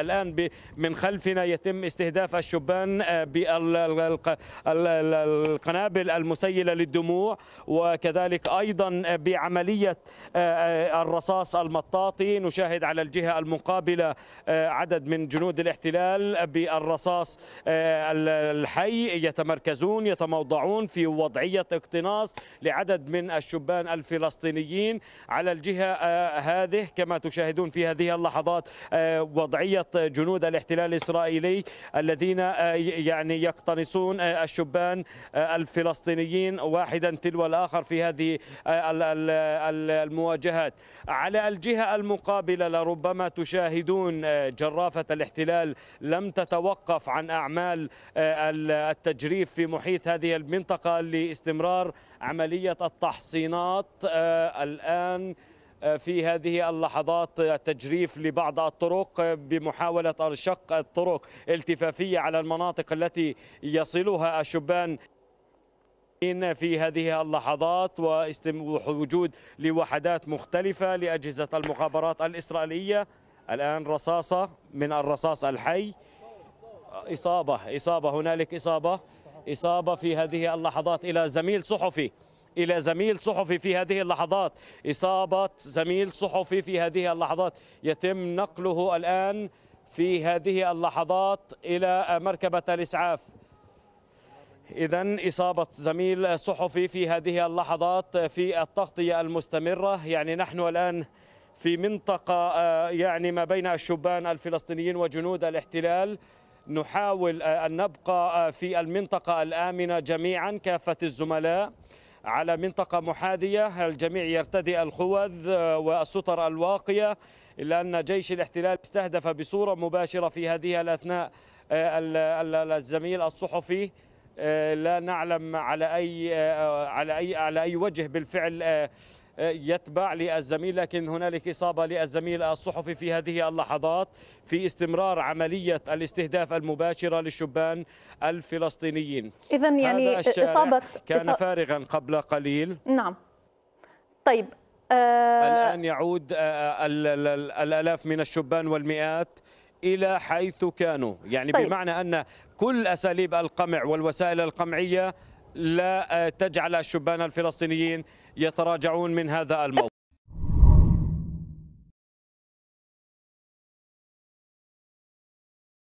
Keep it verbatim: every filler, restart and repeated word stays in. الآن من خلفنا يتم استهداف الشبان بالقنابل المسيلة للدموع، وكذلك أيضا بعملية الرصاص المطاطي. نشاهد على الجهة المقابلة عدد من جنود الاحتلال بالرصاص الحي يتمركزون يتموضعون في وضعية اقتناص لعدد من الشبان الفلسطينيين. على الجهة هذه كما تشاهدون في هذه اللحظات وضعية جنود الاحتلال الإسرائيلي الذين يعني يقتنصون الشبان الفلسطينيين واحدا تلو الآخر في هذه المواجهات. على الجهة المقابلة لربما تشاهدون جرافة الاحتلال لم تتوقف عن أعمال التجريف في محيط هذه المنطقة لاستمرار عملية التحصينات. الآن في هذه اللحظات تجريف لبعض الطرق بمحاولة شق الطرق التفافية على المناطق التي يصلها الشبان في هذه اللحظات، ووجود لوحدات مختلفة لأجهزة المخابرات الإسرائيلية. الآن رصاصة من الرصاص الحي، إصابة إصابة هنالك إصابة إصابة في هذه اللحظات إلى زميل صحفي إلى زميل صحفي في هذه اللحظات إصابة زميل صحفي في هذه اللحظات يتم نقله الآن في هذه اللحظات إلى مركبة الإسعاف. إذن إصابة زميل صحفي في هذه اللحظات في التغطية المستمرة. يعني نحن الآن في منطقة يعني ما بين الشبان الفلسطينيين وجنود الاحتلال، نحاول أن نبقى في المنطقة الآمنة جميعا كافة الزملاء على منطقة محاذية، الجميع يرتدي الخوذ والستر الواقية، إلا أن جيش الاحتلال استهدف بصورة مباشرة في هذه الأثناء الزميل الصحفي. لا نعلم على أي على أي على أي وجه بالفعل يتبع للزميل، لكن هنالك إصابة للزميل الصحفي في هذه اللحظات في استمرار عملية الاستهداف المباشرة للشبان الفلسطينيين. إذا يعني إصابة كان فارغا قبل قليل. نعم. طيب. آه الآن يعود الآلاف من الشبان والمئات إلى حيث كانوا، يعني طيب. بمعنى أن كل أساليب القمع والوسائل القمعية لا تجعل الشبان الفلسطينيين يتراجعون من هذا الموضوع.